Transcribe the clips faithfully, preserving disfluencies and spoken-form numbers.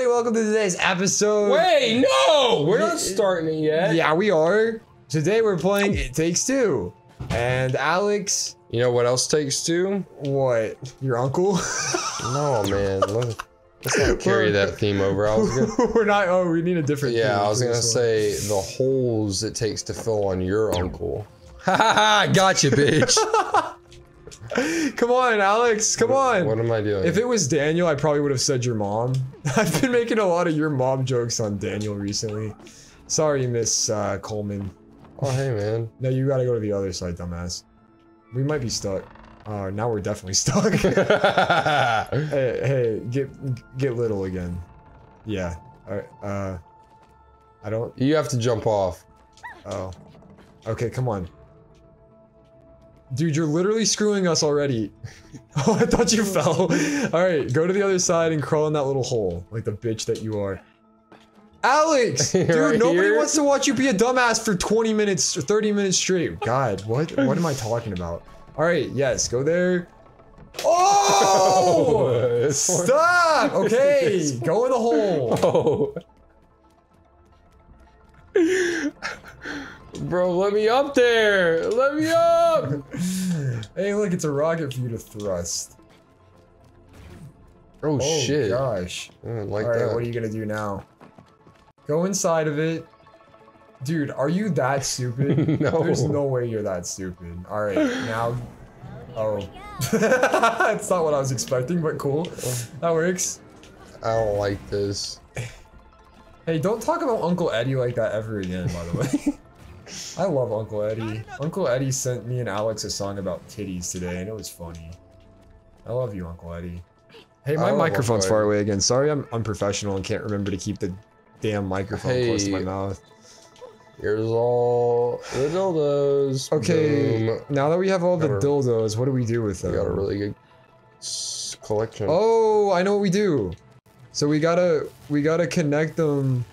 everybody, welcome to today's episode. Wait, no! We're not starting it yet. Yeah, we are. Today we're playing It Takes Two. And Alex... You know what else takes two? What? Your uncle? No, man. Look. Let's not carry that theme over. I was gonna, we're not. Oh, we need a different. Yeah, theme I was gonna one. say the holes it takes to fill on your uncle. Ha ha ha! Gotcha, bitch. Come on, Alex. Come what, on. What am I doing? If it was Daniel, I probably would have said your mom. I've been making a lot of your mom jokes on Daniel recently. Sorry, Miss uh, Coleman. Oh, hey, man. No, you gotta go to the other side, dumbass. We might be stuck. Uh, now we're definitely stuck. hey, hey, get get little again. Yeah. All right. Uh, I don't. You have to jump off. Oh. Okay, come on. Dude, you're literally screwing us already. Oh, I thought you fell. All right, go to the other side and crawl in that little hole, like the bitch that you are. Alex, dude, right nobody here? wants to watch you be a dumbass for twenty minutes or thirty minutes straight. God, what? What am I talking about? All right, yes, go there. Oh! oh stop! Okay, go in the hole. Oh. Bro, let me up there. Let me up. Hey, look, it's a rocket for you to thrust. Oh, oh shit. Gosh. I didn't like All right, that. What are you going to do now? Go inside of it. Dude, are you that stupid? No. There's no way you're that stupid. All right, now. Oh. It's not what I was expecting, but cool. That works. I don't like this. Hey, don't talk about Uncle Eddie like that ever again, by the way. I love Uncle Eddie. Uncle Eddie sent me and Alex a song about titties today, and it was funny. I love you, Uncle Eddie. Hey, my microphone's far away again. Sorry I'm unprofessional and can't remember to keep the damn microphone hey. close to my mouth. Here's all the dildos. Okay, Boom. now that we have all Never. the dildos, what do we do with them? We got a really good collection. Oh, I know what we do. So we gotta, we gotta connect them.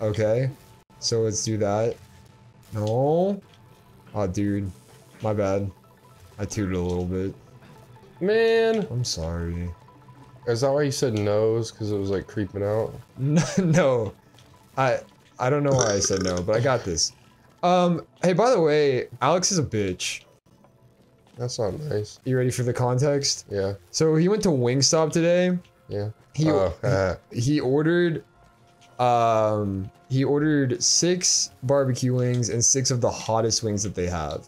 Okay, so let's do that. No. Oh, dude, my bad. I tooted a little bit. Man. I'm sorry. Is that why you said nose? Because it was like creeping out? No. I... I don't know why I said no, but I got this. Um, hey, by the way, Alex is a bitch. That's not nice. You ready for the context? Yeah. So he went to Wingstop today. Yeah. He oh, uh. he ordered, um, he ordered six barbecue wings and six of the hottest wings that they have.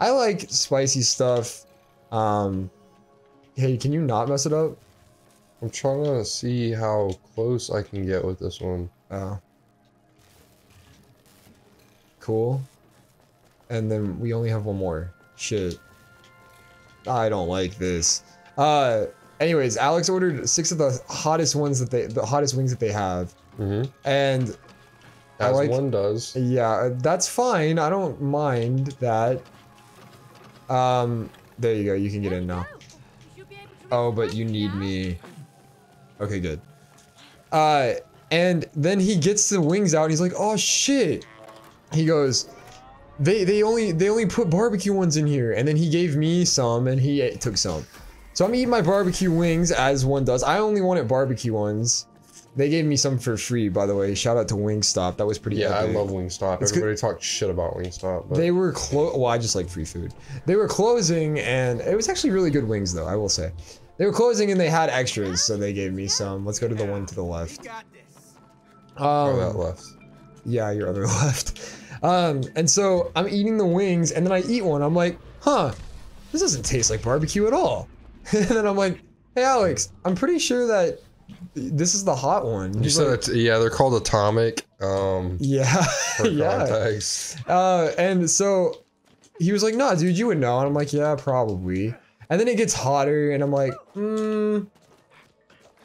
I like spicy stuff. Um, hey, can you not mess it up? I'm trying to see how close I can get with this one. Oh. Cool. And then we only have one more. Shit. I don't like this. Uh, anyways, Alex ordered six of the hottest ones that they, the hottest wings that they have. Mm-hmm. And as I like, one does. Yeah, that's fine. I don't mind that. Um, there you go. You can get in now. Oh, but you need me. Okay, good. Uh, and then he gets the wings out. And he's like, oh shit. He goes, they they only they only put barbecue ones in here, and then he gave me some, and he ate, took some. So I'm eating my barbecue wings as one does. I only wanted barbecue ones. They gave me some for free, by the way. Shout out to Wingstop. That was pretty. Yeah, epic. I love Wingstop. It's Everybody talked shit about Wingstop. But. They were close. Well, I just like free food. They were closing, and it was actually really good wings, though. I will say, they were closing, and they had extras, so they gave me some. Let's go to the one to the left. Um, that left. Yeah, your other left. Um, and so I'm eating the wings, and then I eat one. I'm like, huh, this doesn't taste like barbecue at all. And then I'm like, hey, Alex, I'm pretty sure that this is the hot one. You said, like, it, yeah, they're called Atomic. Um, yeah. yeah. Uh, and so he was like, nah, dude, you would know. And I'm like, yeah, probably. And then it gets hotter, and I'm like, hmm.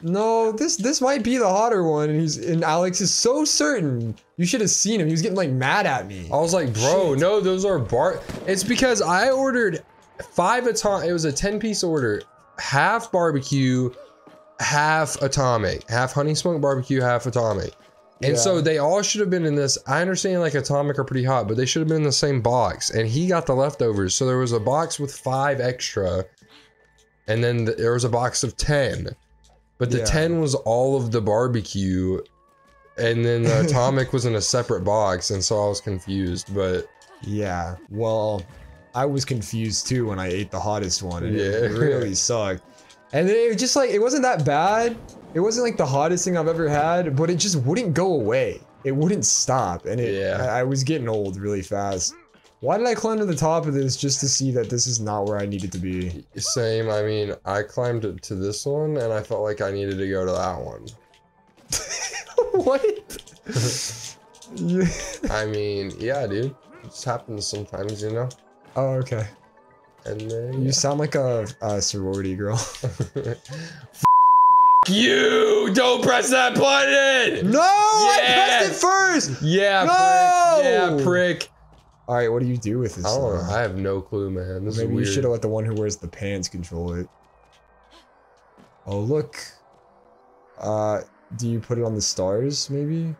No, this this might be the hotter one, and he's and Alex is so certain. You should have seen him. He was getting like mad at me. I was like, bro, Shit. no, those are bar. It's because I ordered five atomic. It was a ten-piece order, half barbecue, half atomic, half honey smoked barbecue, half atomic, and yeah. so they all should have been in this. I understand like atomic are pretty hot, but they should have been in the same box. And he got the leftovers, so there was a box with five extra, and then th there was a box of ten. But the yeah. ten was all of the barbecue, and then the Atomic was in a separate box, and so I was confused, but... Yeah, well, I was confused too when I ate the hottest one, and yeah. it really sucked. And then it was just like, it wasn't that bad. It wasn't like the hottest thing I've ever had, but it just wouldn't go away. It wouldn't stop, and it, yeah. I, I was getting old really fast. Why did I climb to the top of this just to see that this is not where I needed to be? Same, I mean, I climbed to this one, and I felt like I needed to go to that one. What? I mean, yeah, dude. It just happens sometimes, you know? Oh, okay. And then... You yeah. sound like a, a sorority girl. F*** you! Don't press that button! No! Yeah. I pressed it first! Yeah, no! prick! Yeah, prick! All right, what do you do with this? I don't know. I have no clue, man. This Maybe is weird. You should have let the one who wears the pants control it. Oh, look. Uh, do you put it on the stars, maybe?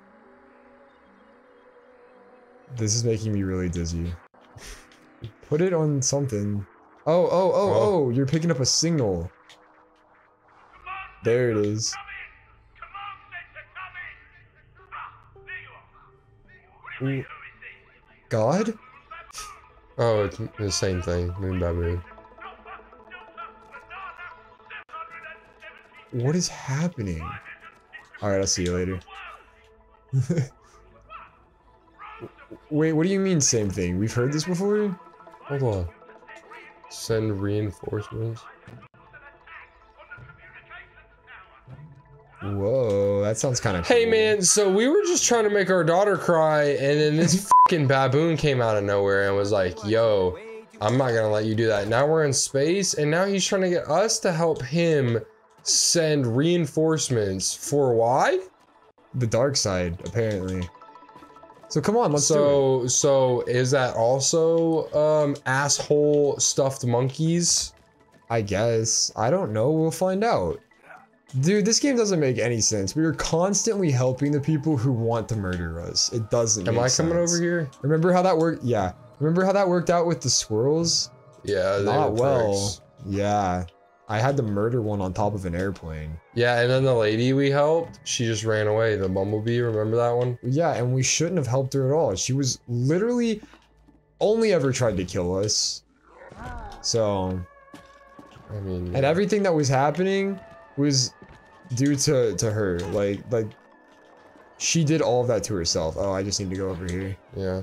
This is making me really dizzy. Put it on something. Oh, oh, oh, oh, oh, you're picking up a signal. There it is. Ooh. God? Oh, it's the same thing, moon by moon. What is happening? Alright, I'll see you later. Wait, what do you mean same thing? We've heard this before? Hold on. Send reinforcements. Whoa, that sounds kind of cool. Hey man, so we were just trying to make our daughter cry, and then this fucking baboon came out of nowhere and was like, yo, I'm not gonna let you do that. Now we're in space, and now he's trying to get us to help him send reinforcements for why? The dark side, apparently. So come on, let's so, do it. So, is that also um, asshole stuffed monkeys? I guess. I don't know, we'll find out. Dude, this game doesn't make any sense. We are constantly helping the people who want to murder us. It doesn't Am make I sense. coming over here? Remember how that worked? Yeah. Remember how that worked out with the squirrels? Yeah, they Not well. Pricks. Yeah. I had to murder one on top of an airplane. Yeah, and then the lady we helped, she just ran away. The bumblebee, remember that one? Yeah, and we shouldn't have helped her at all. She was literally only ever tried to kill us. So... I mean... Yeah. And everything that was happening was... due to to her, like like she did all of that to herself. Oh, I just need to go over here. Yeah.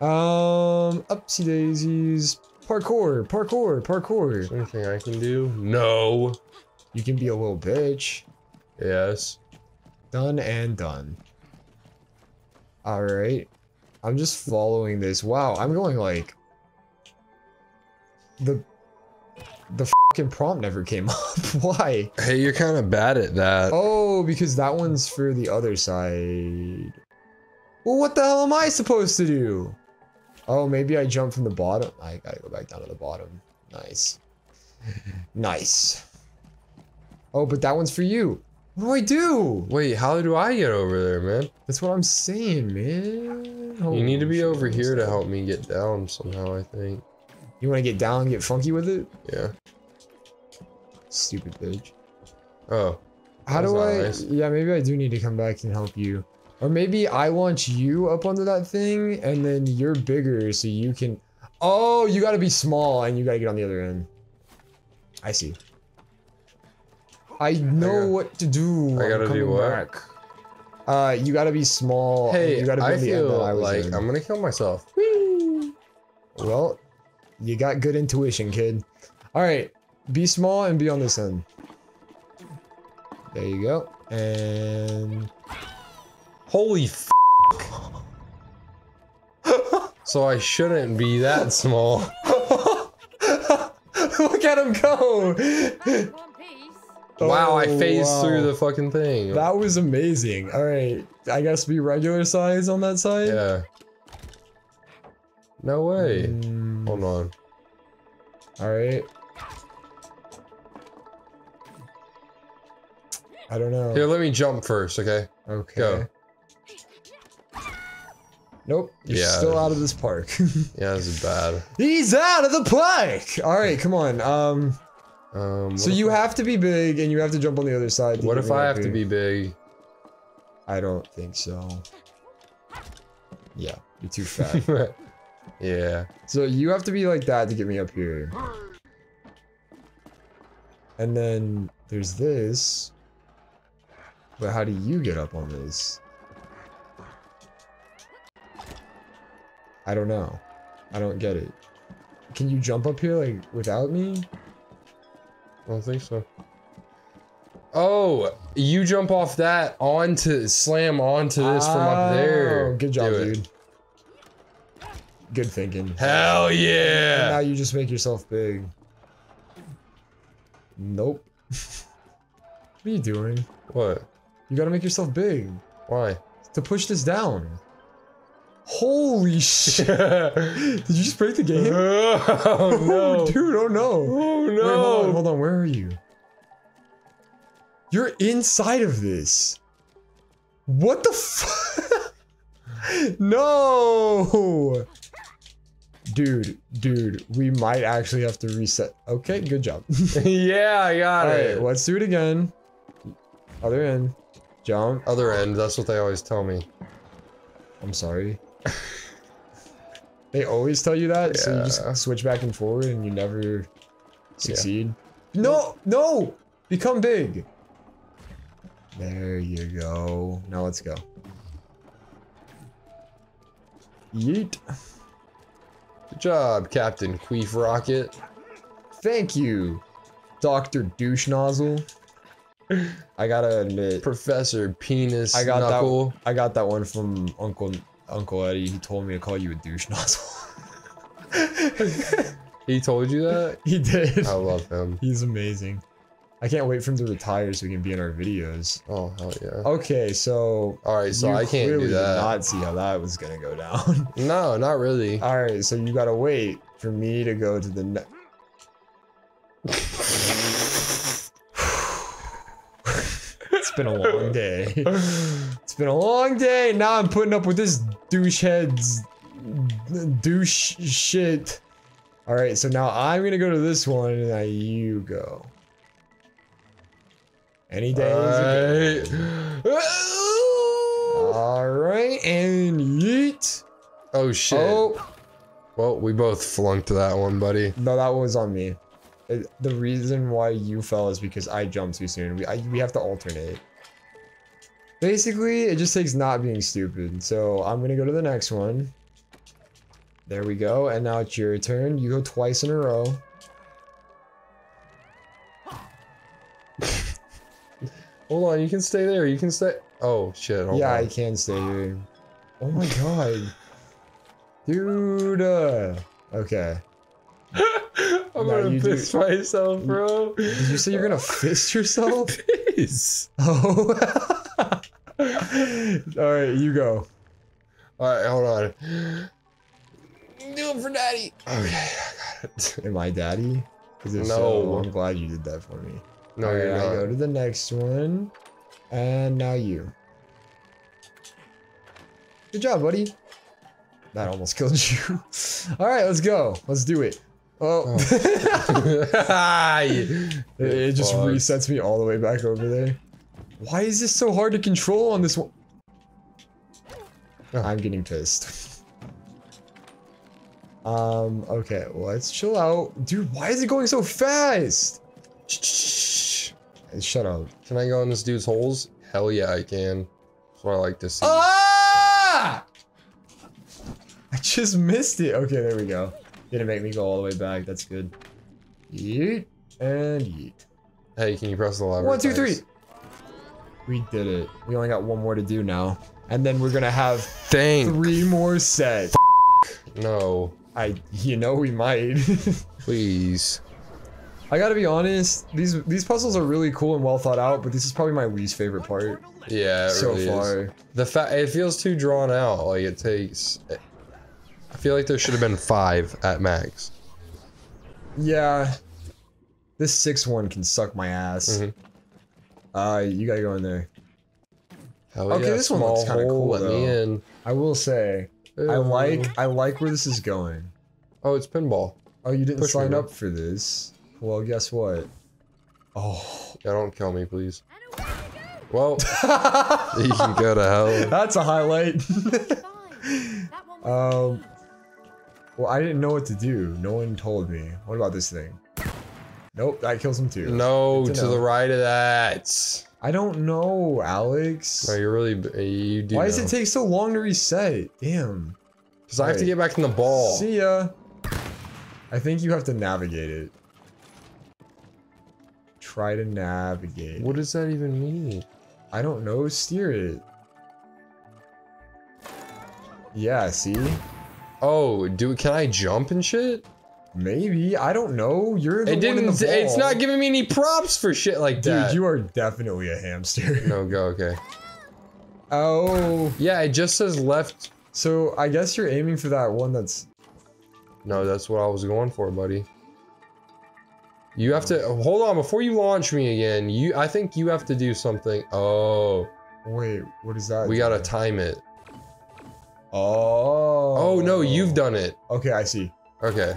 Um, upsie daisies, parkour, parkour, parkour. Is there anything I can do? No. You can be a little bitch. Yes. Done and done. All right. I'm just following this. Wow, I'm going like the. The fucking prompt never came up. Why? Hey, you're kind of bad at that. Oh, because that one's for the other side. Well, what the hell am I supposed to do? Oh, maybe I jump from the bottom. I gotta go back down to the bottom. Nice. Nice. Oh, but that one's for you. What do I do? Wait, how do I get over there, man? That's what I'm saying, man. Holy you need to be over here to help me get down somehow, I think. You want to get down and get funky with it? Yeah. Stupid bitch. Oh. How do I... Nice. Yeah, maybe I do need to come back and help you. Or maybe I launch you up onto that thing, and then you're bigger, so you can... Oh, you got to be small, and you got to get on the other end. I see. I know I got, what to do. I got to do what? Back. Uh, you got to be small. Hey, you gotta I feel I like in. I'm going to kill myself. Whee! Well... You got good intuition, kid. All right, be small and be on this end. There you go. And holy f***. So I shouldn't be that small. Look at him go! Wow, I phased wow. through the fucking thing. That was amazing. All right, I guess be regular size on that side. Yeah. No way. Mm. Hold on. Alright. I don't know. Here, let me jump first, okay? Okay. Go. Nope. You're yeah. still out of this park. Yeah, this is bad. He's out of the park! Alright, come on. Um, Um, so you I... have to be big and you have to jump on the other side. What if I have here. to be big? I don't think so. Yeah, you're too fat. Yeah. So you have to be like that to get me up here. And then there's this. But how do you get up on this? I don't know. I don't get it. Can you jump up here like without me? I don't think so. Oh, you jump off that onto slam onto this oh, from up there. Good job, dude. dude. Good thinking. Hell yeah! And now you just make yourself big. Nope. What are you doing? What? You gotta make yourself big. Why? To push this down. Holy shit! Did you just break the game? Oh no, dude! Oh no! Oh no! Wait, hold on, hold on, where are you? You're inside of this. What the fuck? No, dude, dude, we might actually have to reset. Okay, good job. Yeah, I got All it. Right, let's do it again. Other end, jump. Other end. That's what they always tell me. I'm sorry. They always tell you that, yeah. So you just switch back and forward and you never succeed. Yeah. No, no! Become big! There you go. Now let's go. Yeet. Good job, Captain Queef Rocket. Thank you, Doctor Douche Nozzle. I gotta admit, Professor Penis I got Knuckle. That, I got that one from Uncle Uncle Eddie. He told me to call you a douche nozzle. He told you that? He did. I love him. He's amazing. I can't wait for him to retire so he can be in our videos. Oh hell yeah. Okay, so all right, so you I can't do that. Did not see how that was gonna go down. No, not really. All right, so you gotta wait for me to go to the next. It's been a long day. It's been a long day. Now I'm putting up with this douchehead's douche shit. All right, so now I'm gonna go to this one, and now you go. Any day is a good. All right, and yeet. Oh shit. Oh. Well, we both flunked that one, buddy. No, that one was on me. The reason why you fell is because I jumped too soon. We, I, we have to alternate. Basically, it just takes not being stupid. So I'm going to go to the next one. There we go. And now it's your turn. You go twice in a row. Hold on. You can stay there. You can stay. Oh, shit. Hold yeah, on. I can stay here. Oh, my God. Dude. Uh, okay. I'm now gonna fist do. myself, bro. Did you say you're gonna fist yourself? Fist. Oh. Alright, you go. Alright, hold on. Do it for daddy. Okay, I got it. Am I daddy? No. So, I'm glad you did that for me. No, All right, you're not. I go to the next one. And now you. Good job, buddy. That almost killed you. Alright, let's go. Let's do it. Oh, oh. it, it just Fuck. resets me all the way back over there. Why is this so hard to control on this one? Oh. I'm getting pissed. um, okay, let's chill out. Dude, why is it going so fast? Hey, shut up. Can I go in this dude's holes? Hell yeah, I can. That's what I like to see. Ah! I just missed it. Okay, there we go. Didn't make me go all the way back. That's good. Yeet and yeet. Hey, can you press the lever? One, two, three. We did it. We only got one more to do now, and then we're gonna have Thank three more sets. No. I. You know we might. Please. I gotta be honest. These these puzzles are really cool and well thought out, but this is probably my least favorite part. Yeah. It so really far, is. the fact it feels too drawn out. Like it takes. It I feel like there should have been five at max. Yeah. This sixth one can suck my ass. Mm-hmm. Uh, you gotta go in there. Hell okay, yeah, this one looks kind of cool let me in. I will say, Ew. I like I like where this is going. Oh, it's pinball. Oh, you didn't Push sign up for this. Well, guess what? Oh. Yeah, don't kill me, please. Well, you can go to hell. That's a highlight. um, well, I didn't know what to do. No one told me. What about this thing? Nope, that kills him too. No, to, to the right of that. I don't know, Alex. No, you're really. You do. Why know. Does it take so long to reset? Damn. Because I have to get back in the ball. See ya. I think you have to navigate it. Try to navigate. What does that even mean? I don't know. Steer it. Yeah, see? Oh, do can I jump and shit? Maybe. I don't know. You're the it one didn't, in the ball. It's not giving me any props for shit like that. Dude, you are definitely a hamster. No, go. Okay. Oh. Yeah, it just says left. So I guess you're aiming for that one that's... No, that's what I was going for, buddy. You have to hold on before you launch me again. You, I think you have to do something. Oh, wait, what is that? We do? Gotta time it. Oh, oh no, you've done it. Okay, I see. Okay.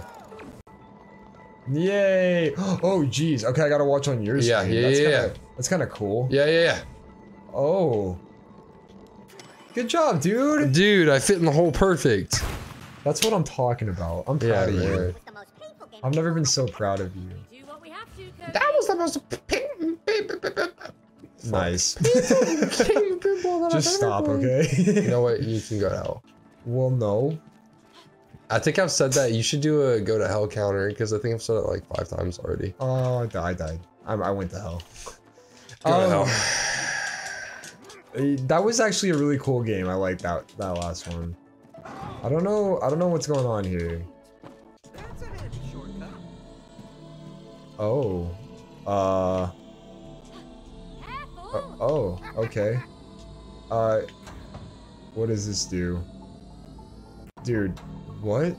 Yay! Oh, geez. Okay, I gotta watch on yours. Yeah, yeah, that's yeah, kinda, yeah. That's kind of cool. Yeah, yeah, yeah. Oh, good job, dude. Dude, I fit in the hole perfect. That's what I'm talking about. I'm proud yeah, of man. You. I've never been so proud of you. That was the most nice. Just stop, okay? You know what? You can go to hell. Well, no. I think I've said that. You should do a go to hell counter because I think I've said it like five times already. Oh, I died. I, I went to hell. Go um, to hell. That was actually a really cool game. I liked that that last one. I don't know. I don't know what's going on here. Oh, uh, uh, oh, okay. Uh, what does this do? Dude, what?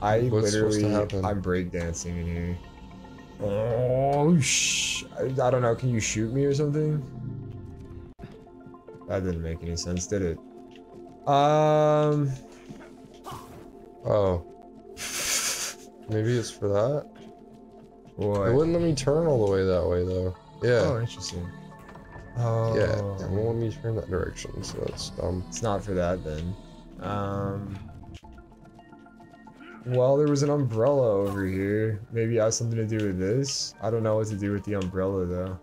I What's literally, I'm breakdancing in here. Oh, sh I, I don't know, can you shoot me or something? That didn't make any sense, did it? Um, oh. Maybe it's for that. What? It wouldn't let me turn all the way that way though. Yeah. Oh, interesting. Oh. Yeah, it won't let me turn that direction, so that's dumb. It's not for that then. Um. Well, there was an umbrella over here. Maybe it has something to do with this. I don't know what to do with the umbrella though.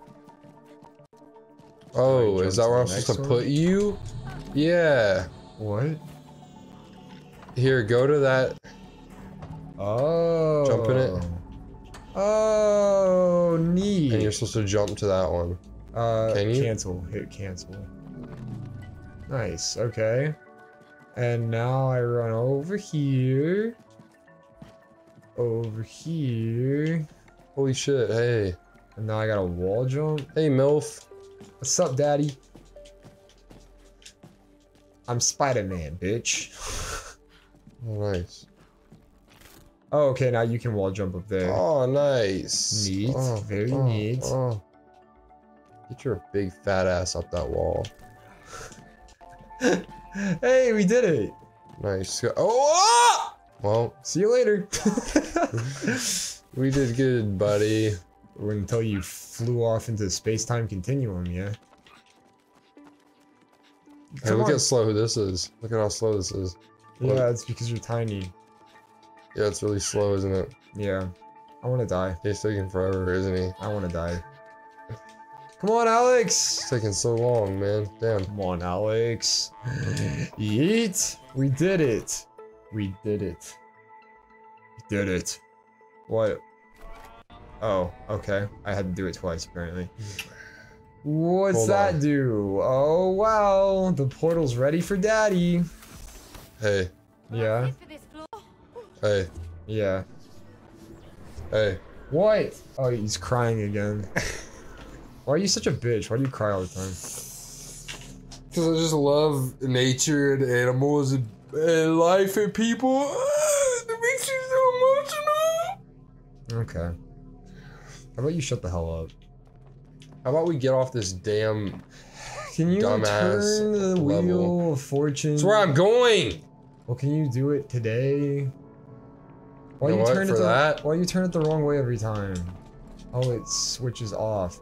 Oh, is that where I'm supposed to put you? Yeah. What? Here, go to that. Oh. Jump in it. Oh, neat. And you're supposed to jump to that one. Uh, Can you? Cancel. Hit cancel. Nice. Okay. And now I run over here. Over here. Holy shit. Hey. And now I got a wall jump. Hey, MILF. What's up, daddy? I'm Spider-Man, bitch. Oh, nice. Oh, okay, now you can wall jump up there. Oh, nice. Neat. Oh, very oh, neat. Oh. Get your big fat ass up that wall. Hey, we did it. Nice. Oh! Well. See you later. We did good, buddy. Until you flew off into the space-time continuum, yeah? Hey, Come look on. How slow this is. Look at how slow this is. Look. Yeah, it's because you're tiny. Yeah, it's really slow, isn't it? Yeah. I want to die. He's taking forever, isn't he? I want to die. Come on, Alex! It's taking so long, man. Damn. Come on, Alex. Yeet! We did it. We did it. We did it. What? Oh, okay. I had to do it twice, apparently. What's Hold that on. Do? Oh, wow. The portal's ready for daddy. Hey. Yeah. Hey. Yeah. Hey. What? Oh, he's crying again. Why are you such a bitch? Why do you cry all the time? Because I just love nature and animals and, and life and people. It makes you so emotional. Okay. How about you shut the hell up? How about we get off this damn Can you dumbass turn the level? Wheel of fortune? That's where I'm going! Well, can you do it today? Why you, you turn it the, why you turn it the wrong way every time? Oh, it switches off.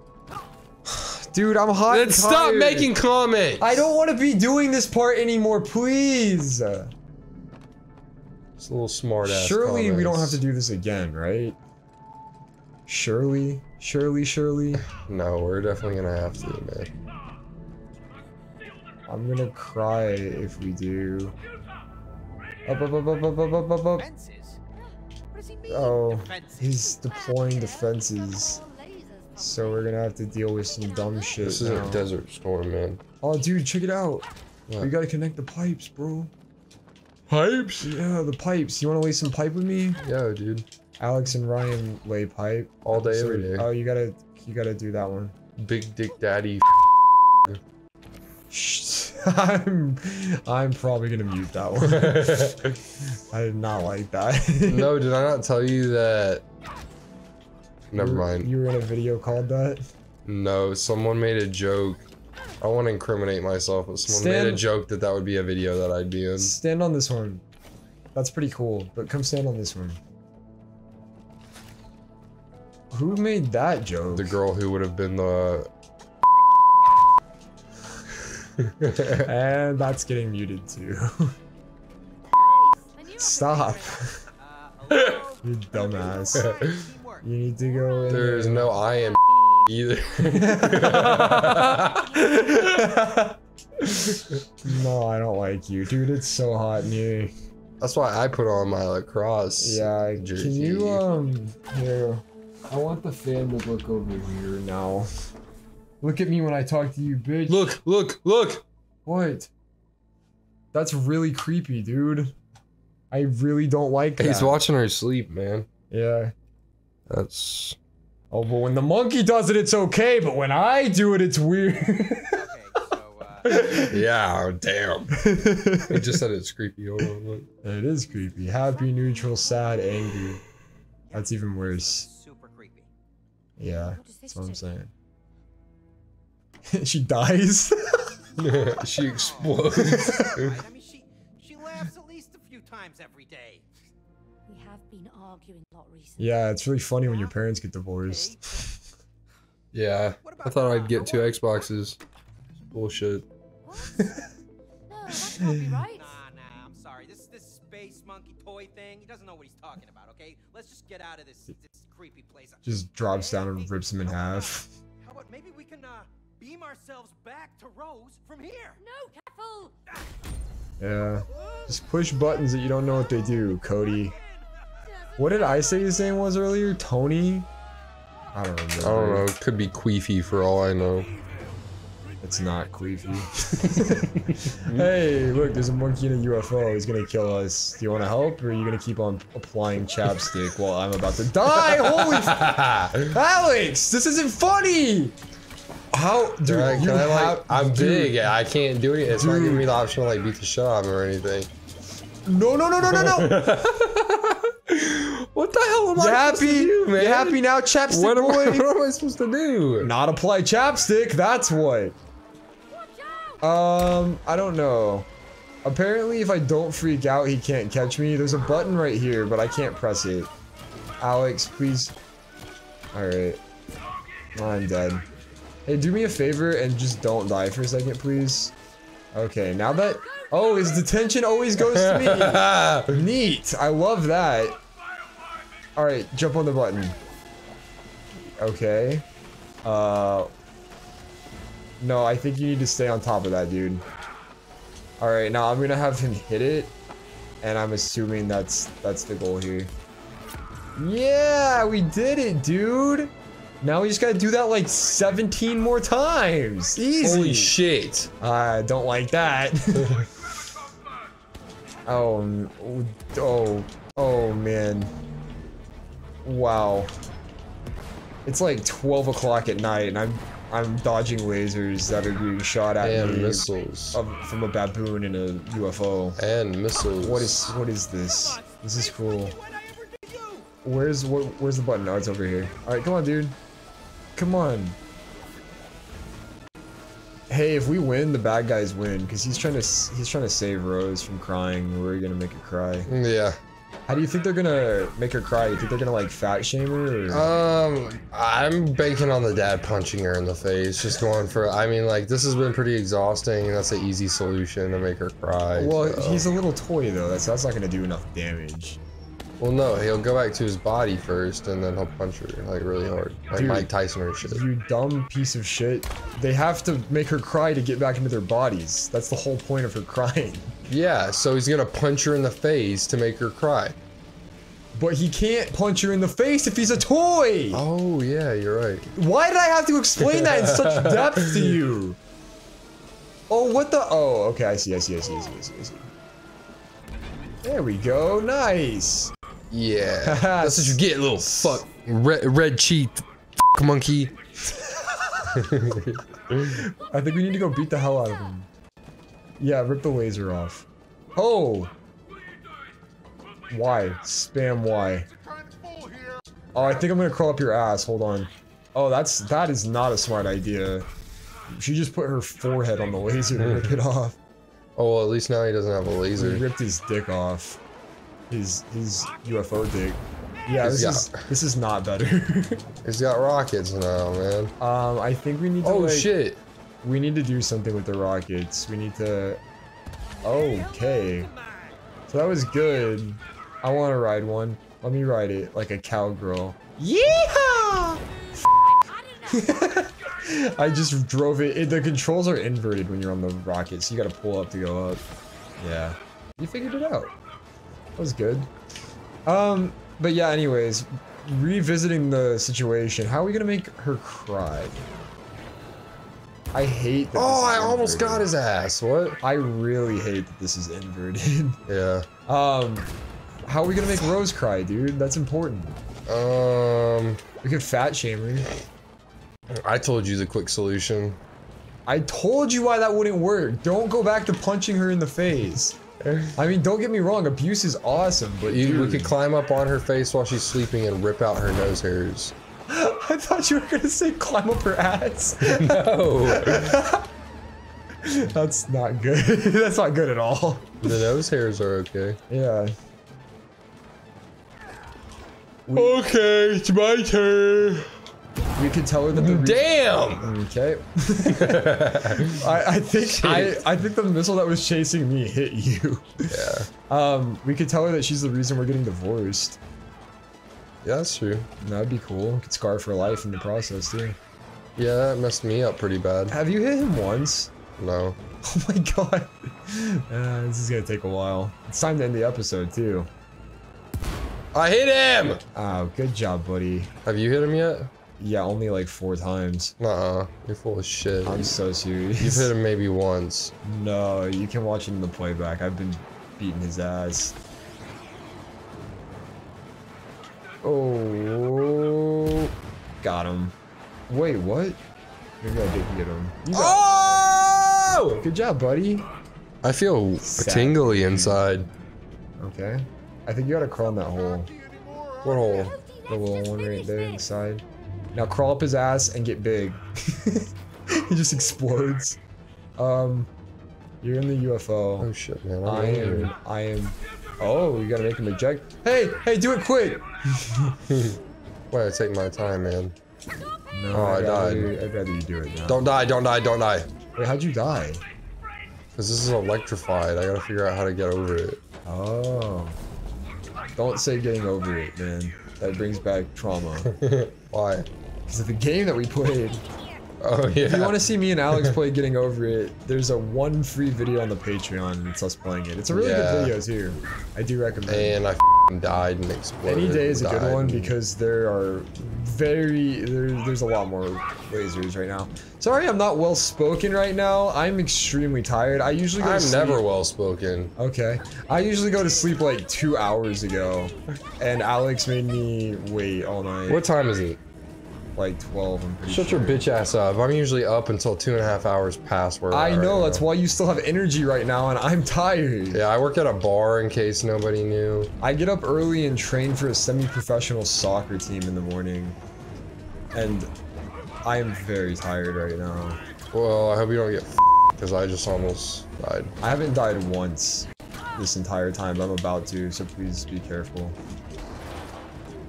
Dude, I'm hot Then and stop tired. making comments! I don't want to be doing this part anymore, please! It's a little smart-ass Surely comments. we don't have to do this again, right? Surely? Surely, surely? No, we're definitely gonna have to, man. I'm gonna cry if we do. Up, up, up, up, up, up, up, up. Oh, he's deploying defenses. So we're gonna have to deal with some dumb shit. This is now. a desert storm, man. Oh, dude, check it out. What? We gotta connect the pipes, bro. Pipes? Yeah, the pipes. You wanna lay some pipe with me? Yeah, dude. Alex and Ryan lay pipe all day, so, every day. Oh, you gotta, you gotta do that one. Big Dick Daddy. Shh. I'm, I'm probably gonna mute that one. I did not like that. No, did I not tell you that? Never mind. You were in a video called that? No, someone made a joke. I want to incriminate myself, but someone stand, made a joke that that would be a video that I'd be in. Stand on this one. That's pretty cool, but come stand on this one. Who made that joke? The girl who would have been the... And that's getting muted too. Stop. You dumbass. You need to go in. There's there. no I am either. No, I don't like you, dude. It's so hot in here. That's why I put on my lacrosse. Yeah, jersey. Can you um? Here, I want the fan to look over here now. Look at me when I talk to you, bitch. Look! Look! Look! What? That's really creepy, dude. I really don't like that. He's watching her sleep, man. Yeah. That's... Oh, but when the monkey does it, it's okay, but when I do it, it's weird. Okay, so, uh... Yeah, oh, damn. It just said it's creepy. Hold on, look. It is creepy. Happy, neutral, sad, angry. That's even worse. Super creepy. Yeah, that's what I'm saying. She dies. She explodes. I mean, she, she laughs at least a few times every day. Have been arguing a lot recently. Yeah, it's really funny when your parents get divorced. Yeah, I thought I'd get two Xboxes. Bullshit. No, that's not right. Nah, nah, I'm sorry. This this space monkey toy thing. He doesn't know what he's talking about. Okay, let's just get out of this this creepy place. Just drops down and rips him in half. How about maybe we can uh, beam ourselves back to Rose from here? No, careful. Yeah, just push buttons that you don't know what they do, Cody. What did I say his name was earlier? Tony? I don't remember. I don't know. It could be Queefy for all I know. It's not Queefy. Hey, look, there's a monkey in a U F O. He's gonna kill us. Do you want to help, or are you gonna keep on applying chapstick while I'm about to die? Holy f- Alex, this isn't funny! How, dude? Right, you I, like, I'm dude, big. I can't do it. It's dude. not giving me the option to like beat the shit out of him or anything. No, no, no, no, no, no! What the hell am you I happy, supposed to do, man? You happy now, chapstick what am, boy? What am I supposed to do? Not apply chapstick, that's what. Um, I don't know. Apparently, if I don't freak out, he can't catch me. There's a button right here, but I can't press it. Alex, please. Alright. I'm dead. Hey, do me a favor and just don't die for a second, please. Okay, now that... Oh, his detention always goes to me. Neat. I love that. All right, jump on the button. Okay. Uh. No, I think you need to stay on top of that, dude. All right, now I'm gonna have him hit it, and I'm assuming that's that's the goal here. Yeah, we did it, dude. Now we just gotta do that like seventeen more times. Easy. Holy shit. I uh, don't like that. Oh, oh, oh man. Wow. It's like twelve o'clock at night, and I'm I'm dodging lasers that are being shot at and me. And missiles. Of, from a baboon in a U F O. And missiles. What is what is this? This is cool. Where's what? Where's the button? Oh, it's over here. All right, come on, dude. Come on. Hey, if we win, the bad guys win because he's trying to he's trying to save Rose from crying. We're gonna make her cry. Yeah. How do you think they're gonna make her cry? You think they're gonna like fat shame her? Or? Um, I'm banking on the dad punching her in the face, just going for. I mean, like this has been pretty exhausting, and that's an easy solution to make her cry. Well, so. He's a little toy though. That's that's not gonna do enough damage. Well, no, he'll go back to his body first, and then he'll punch her like really hard, like Dude, Mike Tyson or shit. You dumb piece of shit. They have to make her cry to get back into their bodies. That's the whole point of her crying. Yeah, so he's gonna punch her in the face to make her cry. But he can't punch her in the face if he's a toy! Oh, yeah, you're right. Why did I have to explain that in such depth to you? Oh, what the- oh, okay, I see, I see, I see, I see, I see, I see. There we go, nice! Yeah, that's what you get, little fuck red, red cheek fuck monkey. I think we need to go beat the hell out of him. Yeah, rip the laser off. Oh! Why? Spam Y. Oh, I think I'm gonna crawl up your ass, hold on. Oh, that's- that is not a smart idea. She just put her forehead on the laser to rip it off. Oh, well, at least now he doesn't have a laser. He ripped his dick off. His- his U F O dick. Yeah, this is- this is not better. He's got rockets now, man. Um, I think we need to, like- Oh, shit! We need to do something with the rockets. We need to... Okay. So that was good. I want to ride one. Let me ride it like a cowgirl. Yeehaw! I just drove it. it. The controls are inverted when you're on the rocket, so you gotta pull up to go up. Yeah. You figured it out. That was good. Um, but yeah, anyways. Revisiting the situation. How are we gonna make her cry? I hate that. Oh, I inverted. Almost got his ass. What? I really hate that this is inverted. Yeah. Um, how are we gonna make Rose cry, dude? That's important. Um, we could fat shame her. I told you the quick solution. I told you why that wouldn't work. Don't go back to punching her in the face. I mean, don't get me wrong. Abuse is awesome, but you, dude. We could climb up on her face while she's sleeping and rip out her nose hairs. I thought you were gonna say climb up her ass. No. That's not good. That's not good at all. The nose hairs are okay. Yeah. We okay, it's my turn. We could tell her that the Damn! Okay. I, I think I, I think the missile that was chasing me hit you. Yeah. Um, we could tell her that she's the reason we're getting divorced. Yeah, that's true. That'd be cool. Could scar for life in the process, too. Yeah, that messed me up pretty bad. Have you hit him once? No. Oh my god. Uh, this is gonna take a while. It's time to end the episode, too. I hit him! Oh, good job, buddy. Have you hit him yet? Yeah, only like four times. Nuh-uh. You're full of shit. I'm so serious. You've hit him maybe once. No, you can watch it in the playback. I've been beating his ass. Oh, got him. Wait, what? Maybe I didn't get him. You got oh! Him. Good job, buddy. I feel Sad. tingly inside. Okay. I think you gotta crawl in that hole. What hole? The little one right there inside. Now crawl up his ass and get big. He just explodes. Um, you're in the U F O. Oh shit, man. I am. I am. Oh, you gotta make him eject. Hey, hey, do it quick! Why I take my time, man? No, oh, I died. You, I'd rather you do it now. Don't die, don't die, don't die. Wait, how'd you die? Because this is electrified. I gotta figure out how to get over it. Oh. Don't say getting over it, man. That brings back trauma. Why? Because of the game that we played. Oh, yeah. If you want to see me and Alex play Getting Over It, there's a one free video on the Patreon, and it's us playing it. It's a really yeah. good video, too. I do recommend it. And I f***ing died and exploded. Any day is a good one, because there are very... There, there's a lot more lasers right now. Sorry I'm not well-spoken right now. I'm extremely tired. I usually go to sleep. I'm never well-spoken. Okay. I usually go to sleep, like, two hours ago, and Alex made me wait all night. What time is it? Like twelve, I'm pretty sure. Shut your bitch ass up. I'm usually up until two and a half hours past where I know, that's why you still have energy right now, and I'm tired. Yeah, I work at a bar in case nobody knew. I get up early and train for a semi-professional soccer team in the morning. And I am very tired right now. Well, I hope you don't get f***ed, because I just almost died. I haven't died once. this entire time. I'm about to, so please be careful.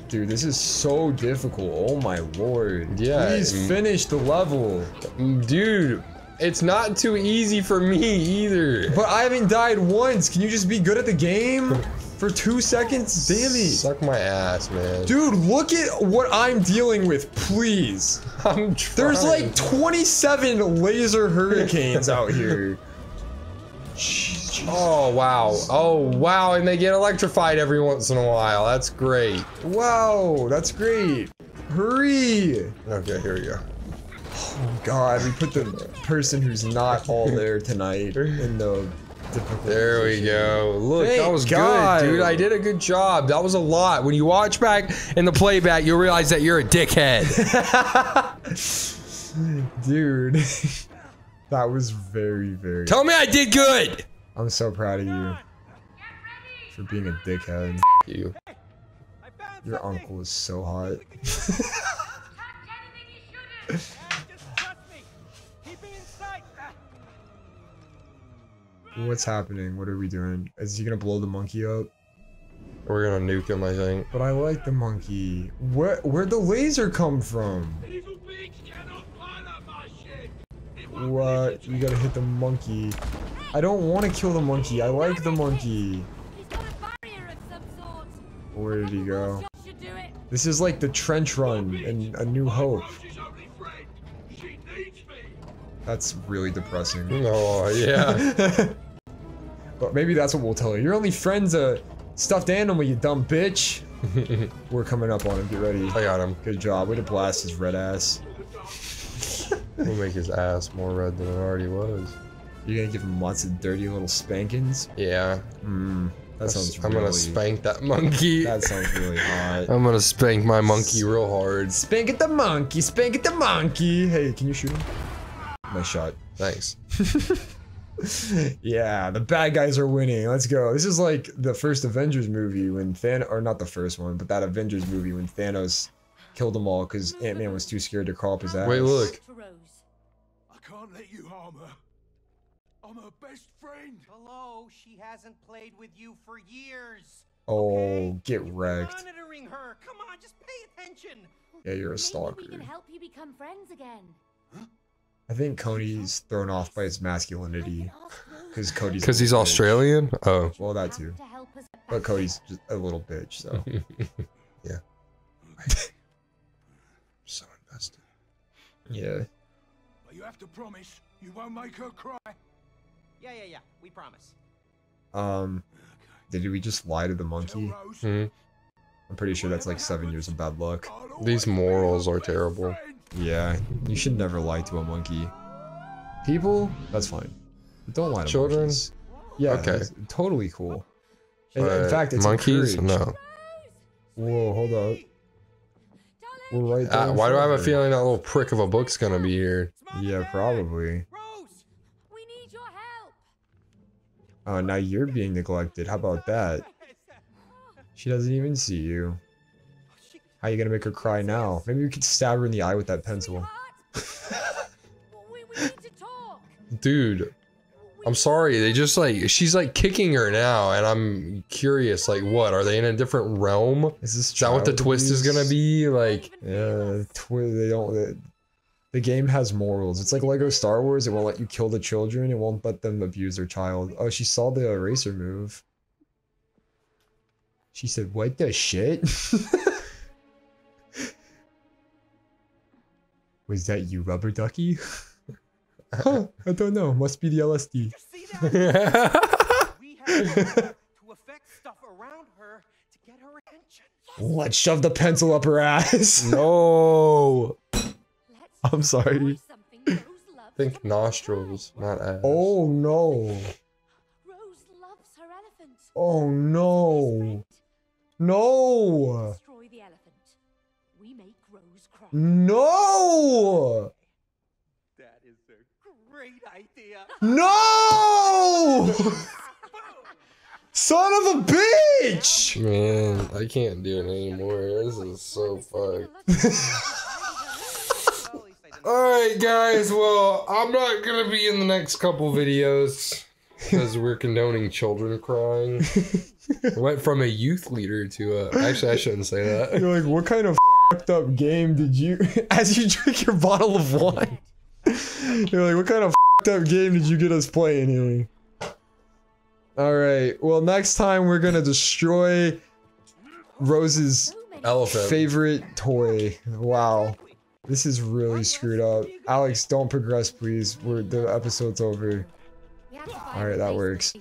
Dude, this is so difficult. Oh my lord. Yeah. Please mm. finish the level. Dude, it's not too easy for me either. But I haven't died once. Can you just be good at the game? For two seconds? Damn it. Suck my ass, man. Dude, look at what I'm dealing with, please. I'm trying. There's like twenty-seven laser hurricanes out here. Jesus. Oh wow, oh wow, and they get electrified every once in a while. That's great. Wow, that's great. Hurry. Okay, here we go. Oh god, we put the person who's not all there tonight in the difficult there position. We go. Look, thank that was god. Good, dude. I did a good job. That was a lot. When you watch back in the playback, you'll realize that you're a dickhead. Dude. That was very, very... Tell me I did good! I'm so proud of you for being a dickhead. F you. Hey, your uncle is so hot. What's happening? What are we doing? Is he gonna blow the monkey up? We're gonna nuke him, I think. But I like the monkey. Where, where'd the laser come from? What? You gotta hit the monkey. I don't want to kill the monkey. I like the monkey. Where did he go? This is like the trench run in A New Hope. That's really depressing. Oh, yeah. But maybe that's what we'll tell her. Your only friend's a stuffed animal, you dumb bitch. We're coming up on him. Get ready. I got him. Good job. Way to blast his red ass. We'll make his ass more red than it already was. You're gonna give him lots of dirty little spankings? Yeah. Mm, that That's, sounds really... I'm gonna spank that monkey. That sounds really hot. I'm gonna spank my monkey real hard. Spank at the monkey, spank at the monkey. Hey, can you shoot him? Nice shot. Thanks. Yeah, the bad guys are winning. Let's go. This is like the first Avengers movie when Thanos... Or not the first one, but that Avengers movie when Thanos killed them all because Ant-Man was too scared to crawl up his ass. Wait, look. Can't let you harm her. I'm her best friend. Hello, she hasn't played with you for years. Oh, okay? Get wrecked. You're monitoring her. Come on, just pay attention. Yeah, you're a stalker. Maybe we can help you become friends again. Huh? I think Cody's thrown off by his masculinity because Cody's because he's Australian. Bitch. Oh, well, that too. But Cody's just a little bitch, so yeah. I'm so invested. Yeah. You have to promise you won't make her cry. Yeah, yeah, yeah. We promise. Um, did we just lie to the monkey? Mm-hmm. I'm pretty sure that's like seven years of bad luck. These morals are terrible. Yeah, you should never lie to a monkey. People, that's fine. Don't lie to children. Monkeys. Yeah, okay. Totally cool. In, uh, in fact, it's monkeys. Encouraged. No. Whoa, hold up. We're right there. Uh, why do I have a feeling that little prick of a book's gonna be here? Yeah, probably. Rose, we need your help. Oh, now you're being neglected. How about that? She doesn't even see you. How are you gonna make her cry now? Maybe we could stab her in the eye with that pencil. Dude, I'm sorry. They just like she's like kicking her now, and I'm curious. Like, what are they in a different realm? Is this is that what the twist is gonna be? Like, yeah, twi they don't. They, the game has morals. It's like Lego Star Wars. It won't let you kill the children. It won't let them abuse their child. Oh, she saw the eraser move. She said, "What the shit?" Was that you, rubber ducky? Huh, I don't know. Must be the L S D. See that? We have to affect stuff around her to get her attention. Let's shove the pencil up her ass. No. I'm sorry. Think nostrils, not ass. Oh no. Rose loves her elephant. Oh no. No. Destroy the elephant. We make Rose cry. No. Idea. No! Son of a bitch! Man, I can't do it anymore. This is so fucked. Alright guys, well, I'm not gonna be in the next couple videos. Because we're condoning children crying. Went from a youth leader to a... Actually, I shouldn't say that. You're like, what kind of fucked up game did you... As you drink your bottle of wine. You're like, what kind of fucked up game did you get us playing, Haley? Alright, well, next time we're gonna destroy Rose's elephant favorite toy. Wow. This is really screwed up. Alex, don't progress, please. We're the episode's over. Alright, that works.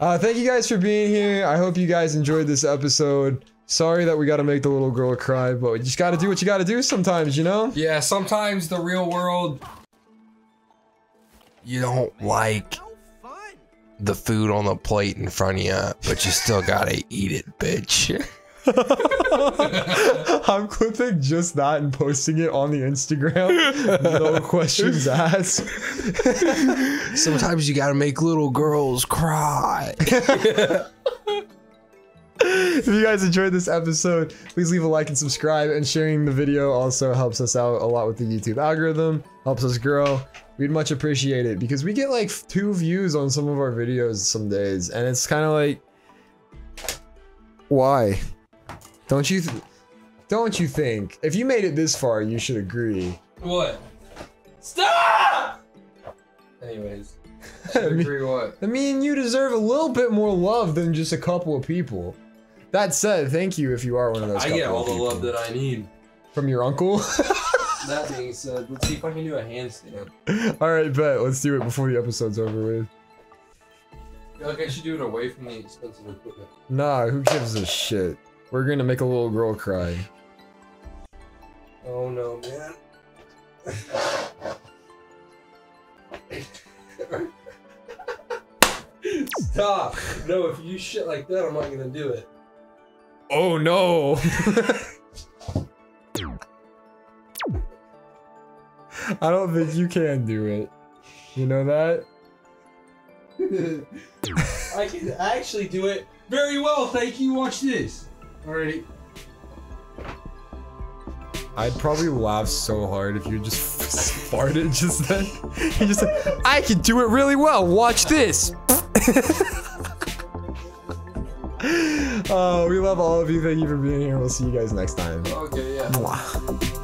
Uh, thank you guys for being here. I hope you guys enjoyed this episode. Sorry that we gotta make the little girl cry, but we just gotta do what you gotta do sometimes, you know? Yeah, sometimes the real world... You don't like the food on the plate in front of you, but you still gotta eat it, bitch. I'm clipping just that and posting it on the Instagram. No questions asked. Sometimes you gotta make little girls cry. If you guys enjoyed this episode, please leave a like and subscribe, and sharing the video also helps us out a lot with the YouTube algorithm, helps us grow. We'd much appreciate it because we get like two views on some of our videos some days, and it's kind of like, why? Don't you, th don't you think if you made it this far, you should agree? What? Stop! Anyways, I mean, agree what? I mean, you deserve a little bit more love than just a couple of people. That said, thank you if you are one of those. I get all the love that I need from your uncle. That being said, let's see if I can do a handstand. All right, bet. Let's do it before the episode's over with. I feel like I should do it away from the expensive equipment. Nah, who gives a shit? We're gonna make a little girl cry. Oh no, man. Stop! No, if you shit like that, I'm not gonna do it. Oh no! I don't think you can do it. You know that? I can actually do it very well, thank you. Watch this. Alrighty. I'd probably laugh so hard if you just farted just then. You just said, I can do it really well. Watch this. uh, we love all of you. Thank you for being here. We'll see you guys next time. Okay, yeah. Mwah.